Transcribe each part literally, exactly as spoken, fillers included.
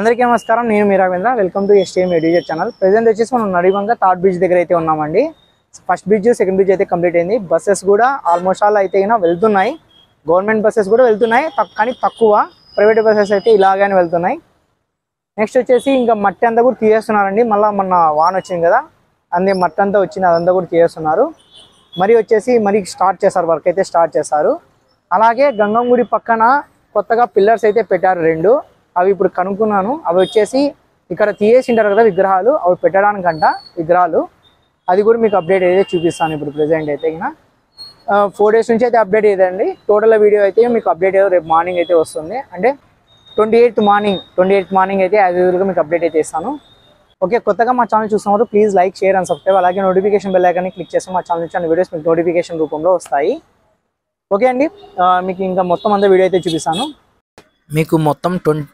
అందరికీ నమస్కారం. నేను మీ Raghavendra. Welcome to STM education channel. Present వచ్చేసి మనం నడివంగా థర్డ్ బ్రిడ్జ్ దగ్గర అయితే ఉన్నామండి. ఫస్ట్ బ్రిడ్జ్ సెకండ్ బ్రిడ్జ్ అయితే కంప్లీట్ అయింది. బస్సెస్ కూడా ఆల్మోస్ట్ ఆల్ అయితే వెళ్తున్నాయి. గవర్నమెంట్ బస్సెస్ కూడా వెళ్తున్నాయి, కానీ తక్కువ. ప్రైవేట్ బస్సెస్ అయితే ఇలాగానే వెళ్తున్నాయి. నెక్స్ట్ వచ్చేసి ఇంకా మట్టి అంతా కూడా తీసేస్తున్నారండి. మళ్ళీ మొన్న వాన్ వచ్చింది కదా, అందే మట్టి అంతా వచ్చింది, అదంతా కూడా తీసేస్తున్నారు. మరి వచ్చేసి మరి స్టార్ట్ చేశారు, వర్క్ అయితే స్టార్ట్ చేశారు. అలాగే గంగంగుడి పక్కన కొత్తగా పిల్లర్స్ అయితే పెట్టారు రెండు. అవి ఇప్పుడు కనుక్కున్నాను, అవి వచ్చేసి ఇక్కడ తీయేసింటారు కదా విగ్రహాలు, అవి పెట్టడానికంట విగ్రహాలు. అది కూడా మీకు అప్డేట్ అయితే చూపిస్తాను. ఇప్పుడు ప్రజెంట్ అయితే ఇక ఫోర్ డేస్ నుంచి అయితే అప్డేట్ అయ్యేదండి. టోటల్ వీడియో అయితే మీకు అప్డేట్ అయ్యేది రేపు మార్నింగ్ అయితే వస్తుంది. అంటే twenty eighth morning twenty eighth morning అయితే యాజ్ యూజువల్గా మీకు అప్డేట్ అయితే ఇస్తాను. ఓకే, కొత్తగా మా ఛానల్ చూస్తున్నారు please like, share and subscribe. అలాగే నోటిఫికేషన్ బెల్ ఐకాన్ని క్లిక్ చేస్తే మా ఛానల్ నుంచి అన్ని వీడియోస్ మీకు నోటిఫికేషన్ రూపంలో వస్తాయి. ఓకే అండి, మీకు ఇంకా మొత్తం అంతా వీడియో అయితే చూపిస్తాను. మీకు మొత్తం ట్వంటీ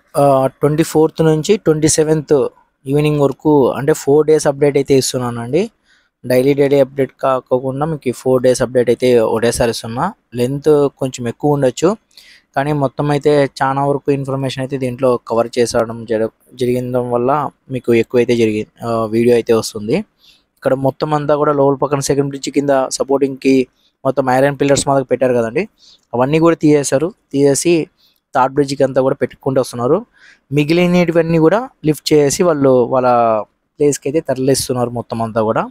ట్వంటీ ఫోర్త్ నుంచి ట్వంటీ సెవెంత్ ఈవినింగ్ వరకు, అంటే ఫోర్ డేస్ అప్డేట్ అయితే ఇస్తున్నాను అండి. డైలీ డైలీ అప్డేట్ కాకుండా మీకు ఫోర్ డేస్ అప్డేట్ అయితే ఒకటేసారి ఇస్తున్నా. లెంత్ కొంచెం ఎక్కువ ఉండొచ్చు, కానీ మొత్తం అయితే చాలా వరకు ఇన్ఫర్మేషన్ అయితే దీంట్లో కవర్ చేసడం జరిగిందడం వల్ల మీకు ఎక్కువైతే జరిగి వీడియో అయితే వస్తుంది. ఇక్కడ మొత్తం అంతా కూడా లోపల పక్కన సెకండ్ బ్రిడ్జ్ కింద సపోర్టింగ్కి మొత్తం ఐరన్ పిల్లర్స్ మాదిరి పెట్టారు కదండి, అవన్నీ కూడా తీసేశారు. తీసేసి థర్డ్ బ్రిడ్జ్కి అంతా కూడా పెట్టుకుంటూ వస్తున్నారు. మిగిలినవన్నీ కూడా లిఫ్ట్ చేసి వాళ్ళు వాళ్ళ ప్లేస్కి అయితే తరలిస్తున్నారు మొత్తం అంతా కూడా.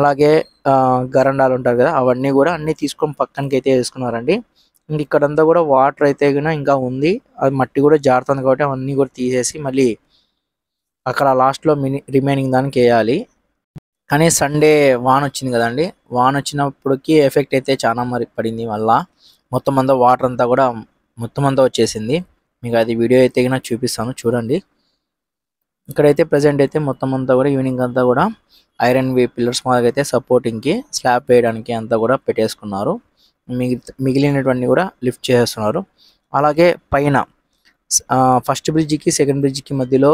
అలాగే గరండాలు ఉంటారు కదా, అవన్నీ కూడా అన్నీ తీసుకొని పక్కనకి అయితే వేసుకున్నారండి. ఇంక ఇక్కడంతా కూడా వాటర్ అయితే ఇంకా ఉంది, అది మట్టి కూడా జారుతుంది కాబట్టి అవన్నీ కూడా తీసేసి మళ్ళీ అక్కడ లాస్ట్లో మిని రిమైనింగ్ దానికి వేయాలి. కానీ సండే వాన్ వచ్చింది కదండి, వాన్ వచ్చినప్పటికీ ఎఫెక్ట్ అయితే చాలా మరి పడింది. మళ్ళీ మొత్తం అంతా వాటర్ అంతా కూడా మొత్తం అంతా వచ్చేసింది. మీకు అది వీడియో అయితే కన్నా చూపిస్తాను, చూడండి. ఇక్కడైతే ప్రజెంట్ అయితే మొత్తం అంతా కూడా ఈవినింగ్ అంతా కూడా ఐరన్ వే పిల్లర్స్ మాదిరి అయితే సపోర్టింగ్కి స్లాబ్ వేయడానికి అంతా కూడా పెట్టేసుకున్నారు. మిగిలి మిగిలినటువంటి కూడా లిఫ్ట్ చేసేస్తున్నారు. అలాగే పైన ఫస్ట్ బ్రిడ్జ్కి సెకండ్ బ్రిడ్జ్కి మధ్యలో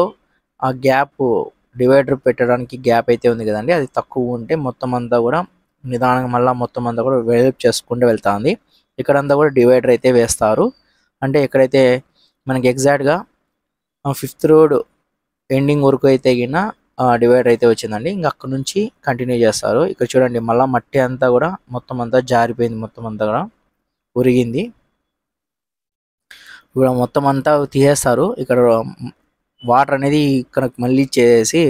ఆ గ్యాప్ డివైడర్ పెట్టడానికి గ్యాప్ అయితే ఉంది కదండి, అది తక్కువ ఉంటే మొత్తం అంతా కూడా నిదానంగా మళ్ళీ మొత్తం అంతా కూడా వెడల్పు చేసుకుంటూ వెళ్తా ఉంది. ఇక్కడంతా కూడా డివైడర్ అయితే వేస్తారు. అంటే ఎక్కడైతే మనకి ఎగ్జాక్ట్గా ఫిఫ్త్ రోడ్ ఎండింగ్ వరకు అయితే గిన డివైడర్ అయితే వచ్చిందండి. ఇంకా అక్కడ నుంచి కంటిన్యూ చేస్తారు. ఇక్కడ చూడండి మళ్ళీ మట్టి అంతా కూడా మొత్తం అంతా జారిపోయింది, మొత్తం అంతా కూడా ఉరిగింది. ఇప్పుడు మొత్తం అంతా తీసేస్తారు. ఇక్కడ వాటర్ అనేది ఇక్కడ మళ్ళీ చేసి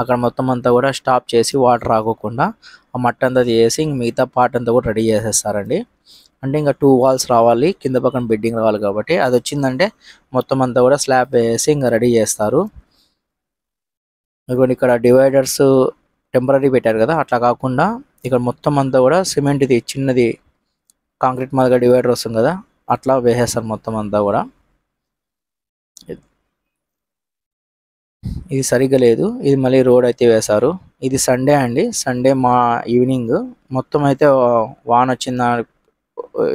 అక్కడ మొత్తం అంతా కూడా స్టాప్ చేసి వాటర్ రాకోకుండా ఆ మట్టి అంతా తీసేసి ఇంక మిగతా పార్ట్ అంతా కూడా రెడీ చేసేస్తారండి. అంటే ఇంకా టూ వాల్స్ రావాలి, కింద పక్కన బెడ్డింగ్ రావాలి, కాబట్టి అది వచ్చిందంటే మొత్తం అంతా కూడా స్లాబ్ వేసి ఇంకా రెడీ చేస్తారు. ఇదిగోండి ఇక్కడ డివైడర్స్ టెంపరీ పెట్టారు కదా, అట్లా కాకుండా ఇక్కడ మొత్తం అంతా కూడా సిమెంట్ది చిన్నది కాంక్రీట్ మాదిరిగా డివైడర్ వస్తుంది కదా, అట్లా వేసేస్తారు మొత్తం అంతా కూడా. ఇది సరిగ్గా లేదు, ఇది మళ్ళీ రోడ్ అయితే వేశారు. ఇది సండే అండి, సండే మా ఈవినింగ్ మొత్తం అయితే వాన్ వచ్చిన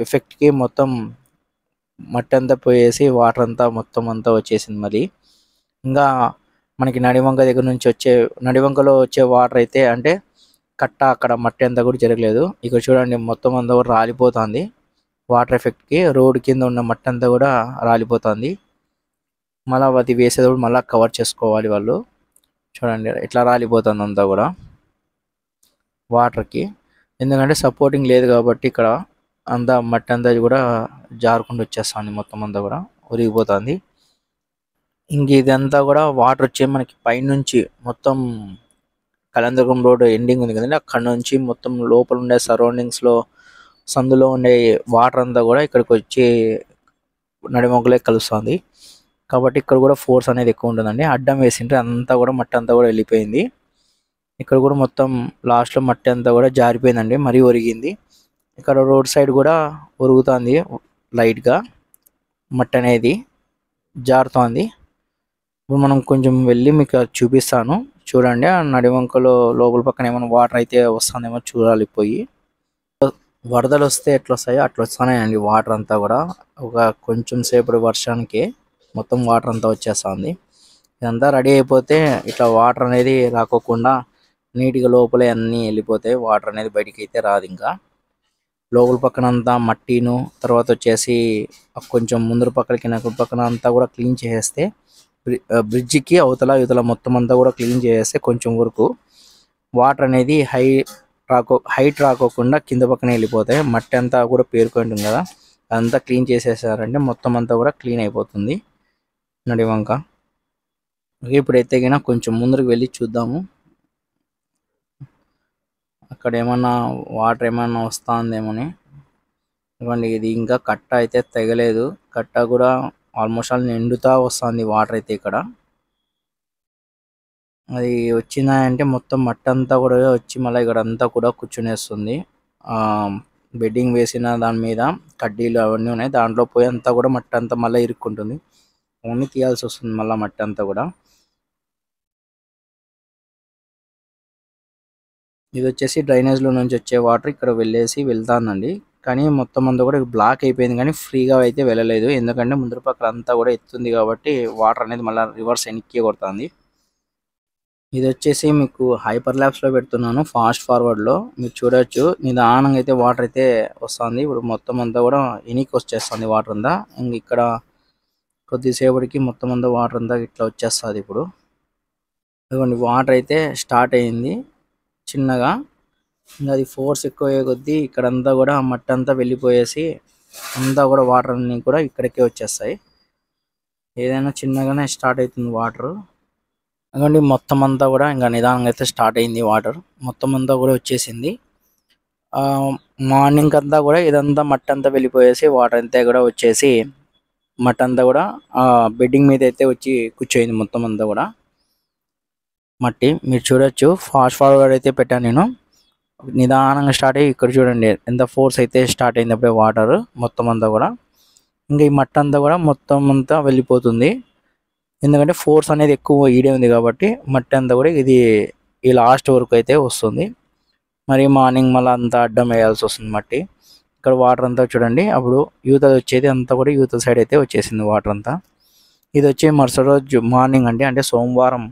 ఎఫెక్ట్కి మొత్తం మట్టి అంతా పోయేసి వాటర్ అంతా మొత్తం అంతా వచ్చేసింది. మరి ఇంకా మనకి నడివంక దగ్గర నుంచి వచ్చే నడివంకలో వచ్చే వాటర్ అయితే అంటే కట్ట అక్కడ మట్టి అంతా కూడా జరగలేదు. ఇక్కడ చూడండి మొత్తం అంతా కూడా రాలిపోతుంది వాటర్ ఎఫెక్ట్కి. రోడ్ కింద ఉన్న మట్టి అంతా కూడా రాలిపోతుంది. మళ్ళీ అది వేసేటప్పుడు మళ్ళీ కవర్ చేసుకోవాలి వాళ్ళు. చూడండి ఇట్లా రాలిపోతుంది అంతా కూడా వాటర్కి, ఎందుకంటే సపోర్టింగ్ లేదు కాబట్టి ఇక్కడ అంతా మట్టి అంతా కూడా జారుకుండా వచ్చేస్తుంది, మొత్తం అంతా కూడా ఉరిగిపోతుంది. ఇంక ఇదంతా కూడా వాటర్ వచ్చే మనకి పైనుంచి మొత్తం కలందరం రోడ్ ఎండింగ్ ఉంది కదండి, అక్కడ నుంచి మొత్తం లోపల ఉండే సరౌండింగ్స్లో సందులో ఉండే వాటర్ అంతా కూడా ఇక్కడికి వచ్చి నడిమొక్కలే కలుస్తుంది. కాబట్టి ఇక్కడ కూడా ఫోర్స్ అనేది ఎక్కువ ఉంటుందండి. అడ్డం వేసింటే అంతా కూడా మట్టి అంతా కూడా వెళ్ళిపోయింది. ఇక్కడ కూడా మొత్తం లాస్ట్లో మట్టి అంతా కూడా జారిపోయిందండి, మరీ ఒరిగింది. ఇక్కడ రోడ్ సైడ్ కూడా ఒరుగుతుంది లైట్గా, మట్టి అనేది జారుతోంది. ఇప్పుడు మనం కొంచెం వెళ్ళి మీకు చూపిస్తాను, చూడండి. ఆ నడివంకలో లోపల పక్కన ఏమైనా వాటర్ అయితే వస్తుందేమో చూడాలి పోయి. వరదలు వస్తే ఎట్లా వస్తాయో అట్లా వస్తున్నాయండి వాటర్ అంతా కూడా. ఒక కొంచెం సేపటి వర్షానికి మొత్తం వాటర్ అంతా వచ్చేస్తుంది. ఇదంతా రెడీ అయిపోతే ఇట్లా వాటర్ అనేది రాకోకుండా నీట్గా లోపలే అన్నీ వెళ్ళిపోతాయి, వాటర్ అనేది బయటికి అయితే రాదు. ఇంకా లోపల పక్కన అంతా మట్టిను, తర్వాత వచ్చేసి కొంచెం ముందర పక్కలకి నాకు పక్కన అంతా కూడా క్లీన్ చేసేస్తే బ్రిడ్జికి అవతల ఇవతల మొత్తం అంతా కూడా క్లీన్ చేసేస్తే కొంచెం వరకు వాటర్ అనేది హై రాకో హైట్ రాకోకుండా కింద పక్కనే వెళ్ళిపోతాయి. మట్టి అంతా కూడా పేరుకుంటుంది కదా, అంతా క్లీన్ చేసేసారంటే మొత్తం అంతా కూడా క్లీన్ అయిపోతుంది నడివంక. ఓకే, ఇప్పుడైతే కన్నా కొంచెం ముందరికి వెళ్ళి చూద్దాము అక్కడ ఏమన్నా వాటర్ ఏమన్నా వస్తుందేమోని. ఇవ్వండి, ఇది ఇంకా కట్ట అయితే తెగలేదు, కట్ట కూడా ఆల్మోస్ట్ ఆల్ నిండుతా వస్తుంది వాటర్ అయితే. ఇక్కడ అది వచ్చిందంటే మొత్తం మట్టి అంతా కూడా వచ్చి మళ్ళీ ఇక్కడ అంతా కూడా కూర్చునేస్తుంది. బెడ్డింగ్ వేసిన దాని మీద కడ్డీలు అవన్నీ ఉన్నాయి, దాంట్లో పోయి అంతా కూడా మట్టి అంతా మళ్ళీ ఇరుక్కుంటుంది, అవన్నీ తీయాల్సి వస్తుంది మళ్ళీ మట్టి అంతా కూడా. ఇది వచ్చేసి డ్రైనేజ్లో నుంచి వచ్చే వాటర్ ఇక్కడ వెళ్ళేసి వెళ్తానండి, కానీ మొత్తం అంతా కూడా బ్లాక్ అయిపోయింది, కానీ ఫ్రీగా అయితే వెళ్ళలేదు ఎందుకంటే ముందు పక్కల అంతా కూడా ఎత్తుంది కాబట్టి వాటర్ అనేది మళ్ళీ రివర్స్ వెనక్కి కొడుతుంది. ఇది వచ్చేసి మీకు హైపర్ ల్యాబ్స్లో పెడుతున్నాను, ఫాస్ట్ ఫార్వర్డ్లో మీరు చూడవచ్చు నిదానంగా అయితే వాటర్ అయితే వస్తుంది. ఇప్పుడు మొత్తం అంతా కూడా ఎనికి వచ్చేస్తుంది వాటర్ అంతా, ఇంక ఇక్కడ కొద్దిసేపటికి మొత్తం అంతా వాటర్ అంతా ఇట్లా వచ్చేస్తుంది. ఇప్పుడు ఇదిగోండి వాటర్ అయితే స్టార్ట్ అయింది చిన్నగా, ఇంకా అది ఫోర్స్ ఎక్కువ అయ్యే కొద్దీ ఇక్కడంతా కూడా మట్టి అంతా వెళ్ళిపోయేసి అంతా కూడా వాటర్ అన్నీ కూడా ఇక్కడికే వచ్చేస్తాయి. ఏదైనా చిన్నగానే స్టార్ట్ అవుతుంది వాటర్. అందుకంటే మొత్తం అంతా కూడా ఇంకా నిదానంగా అయితే స్టార్ట్ అయింది వాటర్, మొత్తం అంతా కూడా వచ్చేసింది. మార్నింగ్ అంతా కూడా ఇదంతా మట్టి అంతా వెళ్ళిపోయేసి వాటర్ అంతా కూడా వచ్చేసి మట్టి అంతా కూడా బెడ్డింగ్ మీద అయితే వచ్చి కూర్చోయింది మొత్తం అంతా కూడా మట్టి. మీరు చూడొచ్చు ఫాస్ట్ ఫార్వర్డ్ అయితే పెట్టాను నేను, నిదానంగా స్టార్ట్ అయ్యి ఇక్కడ చూడండి ఎంత ఫోర్స్ అయితే స్టార్ట్ అయినప్పుడే వాటర్ మొత్తం అంతా కూడా. ఇంకా ఈ మట్టి అంతా కూడా మొత్తం అంతా వెళ్ళిపోతుంది ఎందుకంటే ఫోర్స్ అనేది ఎక్కువ ఈడే ఉంది కాబట్టి మట్టి అంతా కూడా ఇది ఈ లాస్ట్ వరకు అయితే వస్తుంది. మరి మార్నింగ్ మళ్ళీ అంతా అడ్డం వేయాల్సి వస్తుంది మట్టి. ఇక్కడ వాటర్ అంతా చూడండి అప్పుడు యూత వచ్చేది అంతా కూడా యూత సైడ్ అయితే వచ్చేసింది వాటర్ అంతా. ఇది వచ్చి మరుసటి రోజు మార్నింగ్ అండి, అంటే సోమవారం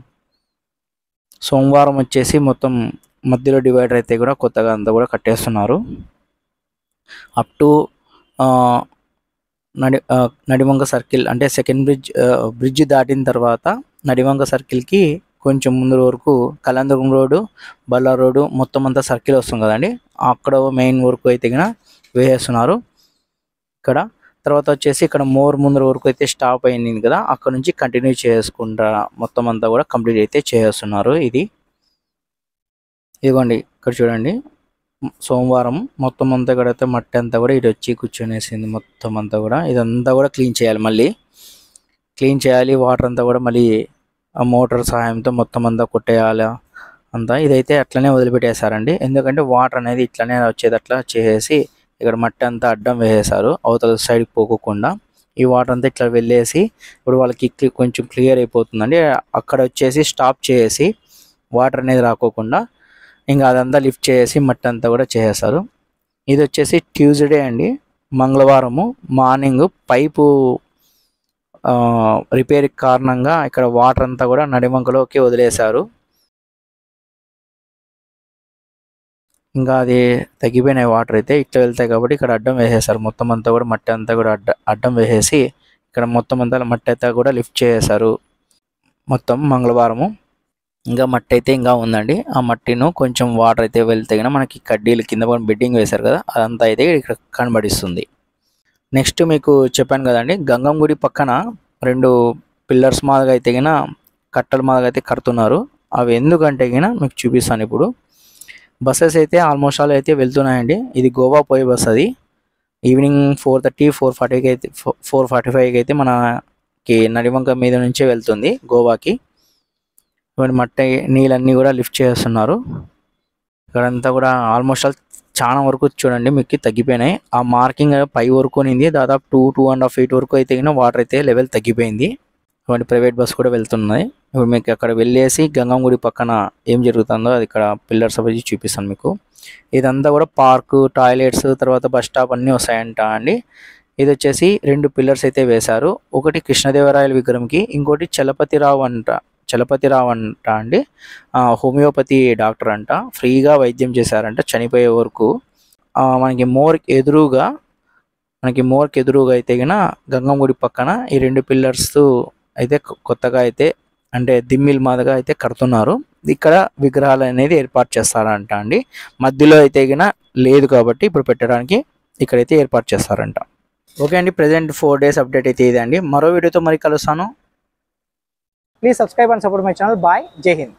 సోమవారం వచ్చేసి మొత్తం మధ్యలో డివైడర్ అయితే కూడా కొత్తగా అంతా కూడా కట్టేస్తున్నారు. అప్ టు నడి నడివంక సర్కిల్ అంటే సెకండ్ బ్రిడ్జ్ బ్రిడ్జ్ దాటిన తర్వాత నడివంక సర్కిల్కి కొంచెం ముందు వరకు కలందరం రోడ్డు బల్లా రోడ్డు మొత్తం అంతా సర్కిల్ వస్తుంది కదండి, అక్కడ మెయిన్ వరకు అయితే కన్నా వేసేస్తున్నారు ఇక్కడ. తర్వాత వచ్చేసి ఇక్కడ మోర్ ముందు వరకు అయితే స్టాప్ అయింది కదా, అక్కడ నుంచి కంటిన్యూ చేసుకుంటా మొత్తం అంతా కూడా కంప్లీట్ అయితే చేస్తున్నారు. ఇది ఇదిగోండి ఇక్కడ చూడండి సోమవారం మొత్తం అంతా కూడా అయితే మట్టి అంతా కూడా ఇటు వచ్చి కూర్చొనేసింది మొత్తం అంతా కూడా. ఇదంతా కూడా క్లీన్ చేయాలి, మళ్ళీ క్లీన్ చేయాలి వాటర్ అంతా కూడా మళ్ళీ మోటార్ సహాయంతో మొత్తం అంతా కొట్టేయాలి అంతా. ఇదైతే అట్లనే వదిలిపెట్టేశారండి ఎందుకంటే వాటర్ అనేది ఇట్లనే వచ్చేది, అట్లా చేసేసి ఇక్కడ మట్టి అంతా అడ్డం వేసేసారు అవతల సైడ్కి పోకోకుండా. ఈ వాటర్ అంతా ఇట్లా వెళ్ళేసి ఇప్పుడు వాళ్ళకి కొంచెం క్లియర్ అయిపోతుందండి, అక్కడ వచ్చేసి స్టాప్ చేసి వాటర్ అనేది రాకోకుండా ఇంకా అదంతా లిఫ్ట్ చేసి మట్టి అంతా కూడా చేసేస్తారు. ఇది వచ్చేసి ట్యూస్డే అండి, మంగళవారము మార్నింగ్ పైపు రిపేర్ కారణంగా ఇక్కడ వాటర్ అంతా కూడా నడిమంకలోకి వదిలేశారు. ఇంకా అది తగ్గిపోయినాయి వాటర్ అయితే ఇట్లా వెళ్తాయి కాబట్టి ఇక్కడ అడ్డం వేసేసారు మొత్తం అంతా కూడా మట్టి అంతా కూడా అడ్డ అడ్డం వేసేసి ఇక్కడ మొత్తం అంతా మట్టి అంతా కూడా లిఫ్ట్ చేసేసారు మొత్తం మంగళవారము. ఇంకా మట్టి అయితే ఇంకా ఉందండి, ఆ మట్టిను కొంచెం వాటర్ అయితే వెళ్తే మనకి కడ్డీలు కింద పని బెడ్డింగ్ వేశారు కదా అదంతా అయితే ఇక్కడ కనబడిస్తుంది. నెక్స్ట్ మీకు చెప్పాను కదండి గంగం గుడి పక్కన రెండు పిల్లర్స్ మాదిరిగా అయితే కినా కట్టల మాదిరిగా అయితే కడుతున్నారు, అవి ఎందుకంటే కినా మీకు చూపిస్తాను. ఇప్పుడు బస్సెస్ అయితే ఆల్మోస్ట్ ఆల్ అయితే వెళ్తున్నాయండి, ఇది గోవా పోయే బస్, అది ఈవినింగ్ ఫోర్ థర్టీ ఫోర్ ఫార్టీకి అయితే ఫోర్ ఫార్టీ ఫైవ్కి అయితే మనకి నడివంక మీద నుంచే వెళ్తుంది గోవాకి. ఇవన్నీ మట్టి నీళ్ళన్నీ కూడా లిఫ్ట్ చేస్తున్నారు ఇక్కడంతా కూడా. ఆల్మోస్ట్ ఆల్ చాలా వరకు చూడండి మీకు తగ్గిపోయినాయి, ఆ మార్కింగ్ పై వరకు నింది దాదాపు two two and half feet వరకు అయితే కింద వాటర్ అయితే లెవెల్ తగ్గిపోయింది. ఇవన్నీ ప్రైవేట్ బస్ కూడా వెళ్తున్నాయి. ఇప్పుడు మీకు అక్కడ వెళ్ళేసి గంగంగుడి పక్కన ఏం జరుగుతుందో అది ఇక్కడ పిల్లర్స్ వచ్చి చూపిస్తాను మీకు. ఇదంతా కూడా పార్కు టాయిలెట్స్ తర్వాత బస్ స్టాప్ అన్నీ వస్తాయంట అండి. ఇది వచ్చేసి రెండు పిల్లర్స్ అయితే వేశారు, ఒకటి కృష్ణదేవరాయల విగ్రహంకి, ఇంకోటి చలపతిరావు అంట చలపతిరావు అంట అండి, హోమియోపతి డాక్టర్ అంట, ఫ్రీగా వైద్యం చేశారంట చనిపోయే వరకు. మనకి మోర్కి ఎదురుగా మనకి మోర్కి ఎదురుగా అయితే కింద గంగంగుడి పక్కన ఈ రెండు పిల్లర్స్ అయితే కొత్తగా అయితే అంటే దిమ్మిల్ మాదిరిగా అయితే కడుతున్నారు. ఇక్కడ విగ్రహాలు అనేది ఏర్పాటు చేస్తారంట అండి. మధ్యలో అయితే గిన లేదు కాబట్టి ఇప్పుడు పెట్టడానికి ఇక్కడైతే ఏర్పాటు చేస్తారంట. ఓకే అండి, ప్రెజెంట్ ఫోర్ డేస్ అప్డేట్ అయితే ఇదండి. మరో వీడియోతో మరి కలుస్తాను. Please subscribe and support my channel. Bye, జై హింద్.